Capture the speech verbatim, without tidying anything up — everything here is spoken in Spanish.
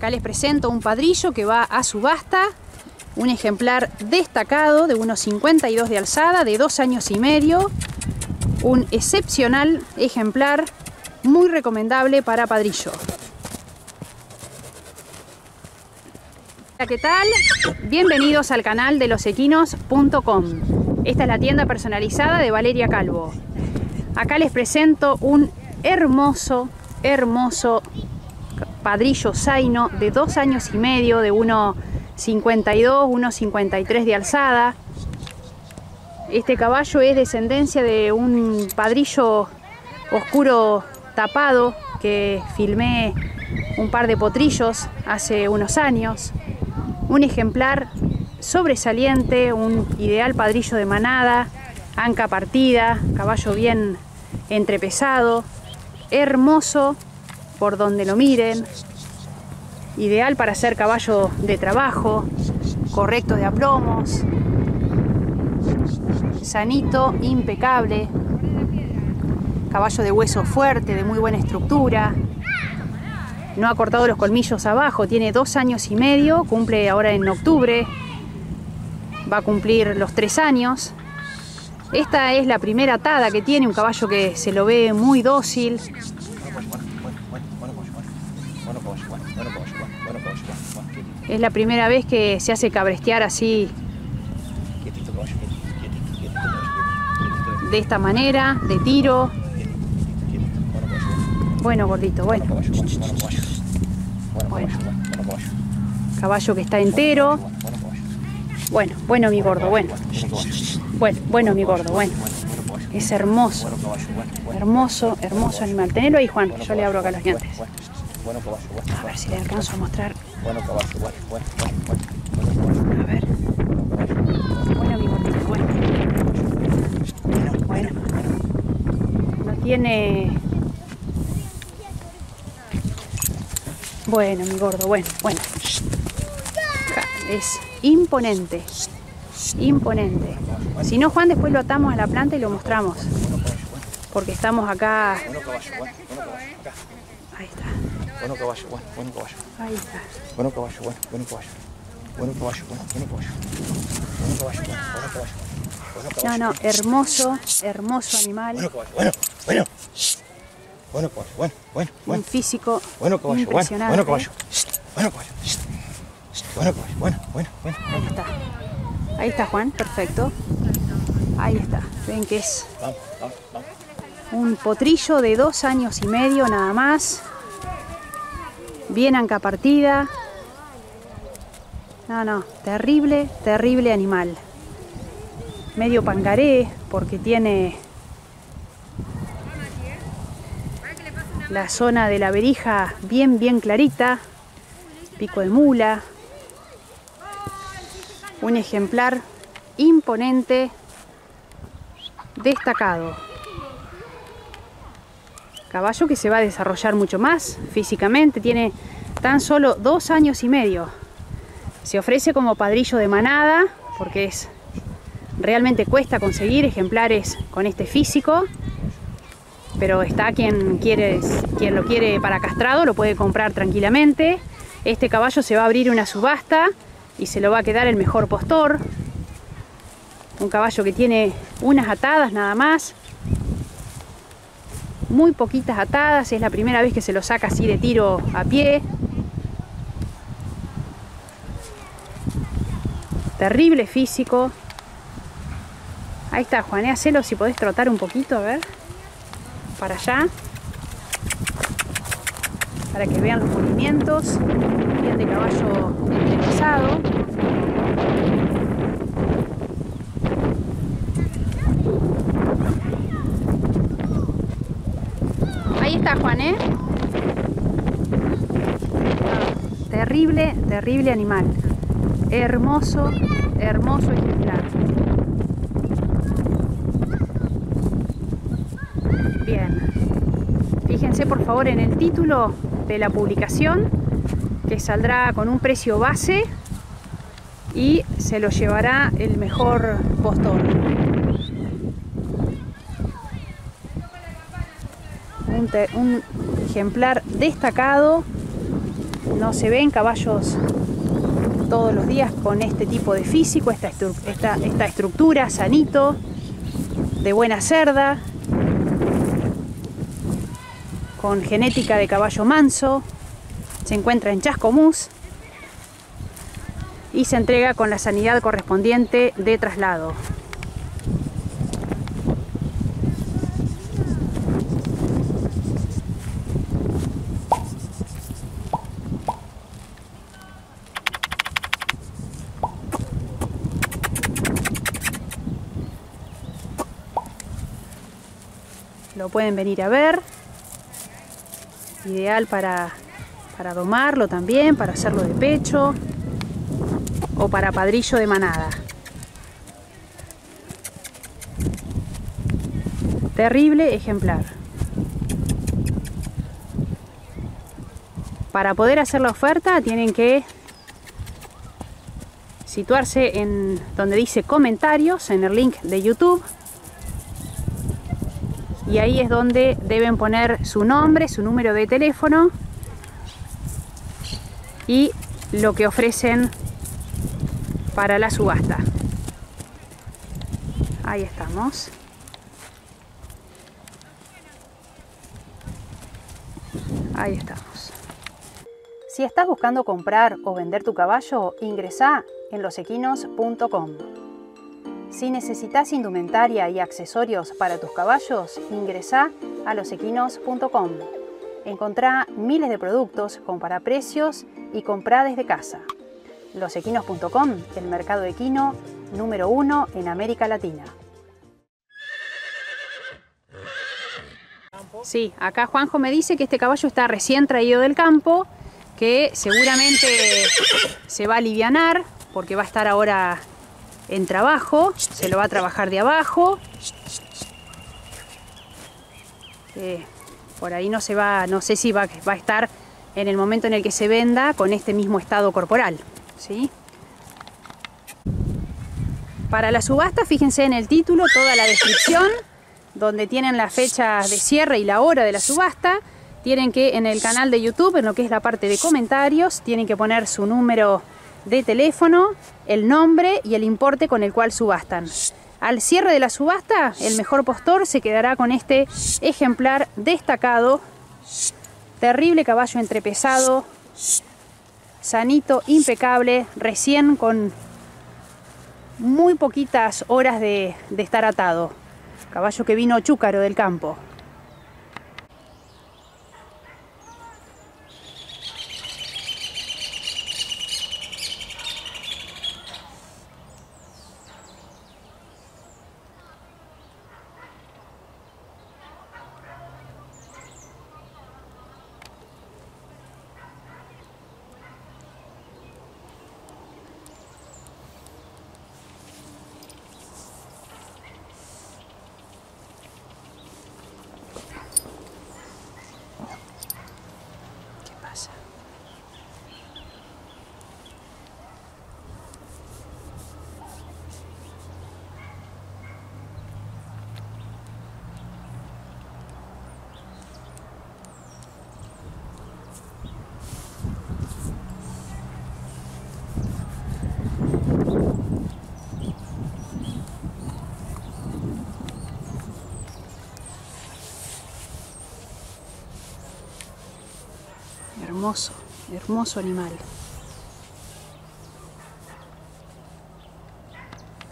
Acá les presento un padrillo que va a subasta. Un ejemplar destacado de unos cincuenta y dos de alzada, de dos años y medio. Un excepcional ejemplar, muy recomendable para padrillo. Hola, ¿qué tal? Bienvenidos al canal de los equinos punto com. Esta es la tienda personalizada de Valeria Calvo. Acá les presento un hermoso, hermoso padrillo zaino de dos años y medio, de uno cincuenta y dos, uno cincuenta y tres de alzada. Este caballo es descendencia de un padrillo oscuro tapado que filmé un par de potrillos hace unos años. Un ejemplar sobresaliente, un ideal padrillo de manada, anca partida, caballo bien entrepesado, hermoso por donde lo miren. Ideal para hacer caballo de trabajo, correcto de aplomos, sanito, impecable, caballo de hueso fuerte, de muy buena estructura, no ha cortado los colmillos abajo, tiene dos años y medio, cumple ahora en octubre, va a cumplir los tres años. Esta es la primera atada que tiene, un caballo que se lo ve muy dócil. Es la primera vez que se hace cabrestear así, de esta manera, de tiro. Bueno, gordito, bueno. Bueno. Caballo que está entero. Bueno, bueno, mi gordo, bueno. Bueno, bueno, mi gordo, bueno. Es hermoso. Hermoso, hermoso animal. Tenelo ahí, Juan, yo le abro acá los dientes. A ver si le alcanzo a mostrar. Bueno, caballo, bueno, bueno, bueno, bueno. A ver. Bueno, mi gordito, bueno. Bueno, bueno. No tiene... Bueno, mi gordo, bueno, bueno. Es imponente. Imponente. Si no, Juan, después lo atamos a la planta y lo mostramos. Porque estamos acá... Ahí está. Bueno caballo, bueno, bueno caballo. Ahí está. Bueno caballo, bueno, bueno caballo. Bueno caballo, bueno, bueno caballo. Bueno caballo, bueno, bueno caballo. Bueno caballo. No, no, hermoso, hermoso animal. Bueno caballo, bueno, bueno. Bueno caballo, bueno, bueno, bueno. Un físico impresionante. Bueno caballo, bueno caballo. Bueno caballo, bueno, bueno, bueno. Ahí está. Ahí está, Juan, perfecto. Ahí está. Ven que es un potrillo de dos años y medio nada más. Bien anca partida. No, no, terrible, terrible animal. Medio pangaré porque tiene la zona de la berija bien, bien clarita. Pico de mula. Un ejemplar imponente, destacado. Caballo que se va a desarrollar mucho más físicamente, tiene tan solo dos años y medio. Se ofrece como padrillo de manada porque es realmente cuesta conseguir ejemplares con este físico, pero está quien quiere, quien lo quiere para castrado, lo puede comprar tranquilamente. Este caballo se va a abrir una subasta y se lo va a quedar el mejor postor. Un caballo que tiene unas atadas nada más. Muy poquitas atadas, es la primera vez que se lo saca así de tiro a pie. Terrible físico. Ahí está, Juané, hacelo si podés trotar un poquito, a ver. Para allá. Para que vean los movimientos. Bien de caballo entrelazado. Juan, ¿eh? Terrible, terrible animal. Hermoso, hermoso ejemplar. Bien. Fíjense por favor en el título de la publicación, que saldrá con un precio base y se lo llevará el mejor postor. Un ejemplar destacado, no se ven caballos todos los días con este tipo de físico, esta, estru esta, esta estructura, sanito, de buena cerda, con genética de caballo manso. Se encuentra en Chascomús y se entrega con la sanidad correspondiente de traslado. Lo pueden venir a ver. Ideal para, para domarlo también, para hacerlo de pecho o para padrillo de manada. Terrible ejemplar. Para poder hacer la oferta tienen que situarse en donde dice comentarios, en el link de YouTube. Y ahí es donde deben poner su nombre, su número de teléfono y lo que ofrecen para la subasta. Ahí estamos. Ahí estamos. Si estás buscando comprar o vender tu caballo, ingresá en los equinos punto com. Si necesitas indumentaria y accesorios para tus caballos, ingresa a los equinos punto com. Encontrá miles de productos, compara precios y comprá desde casa. los equinos punto com, el mercado equino número uno en América Latina. Sí, acá Juanjo me dice que este caballo está recién traído del campo, que seguramente se va a alivianar porque va a estar ahora en trabajo, se lo va a trabajar de abajo. Eh, por ahí no se va, no sé si va, va a estar en el momento en el que se venda con este mismo estado corporal, ¿sí? Para la subasta, fíjense en el título, toda la descripción, donde tienen las fechas de cierre y la hora de la subasta. Tienen que, en el canal de YouTube, en lo que es la parte de comentarios, tienen que poner su número de teléfono, el nombre y el importe con el cual subastan. Al cierre de la subasta, el mejor postor se quedará con este ejemplar destacado. Terrible caballo entrepesado, sanito, impecable, recién con muy poquitas horas de, de estar atado. Caballo que vino chúcaro del campo. Hermoso, hermoso animal.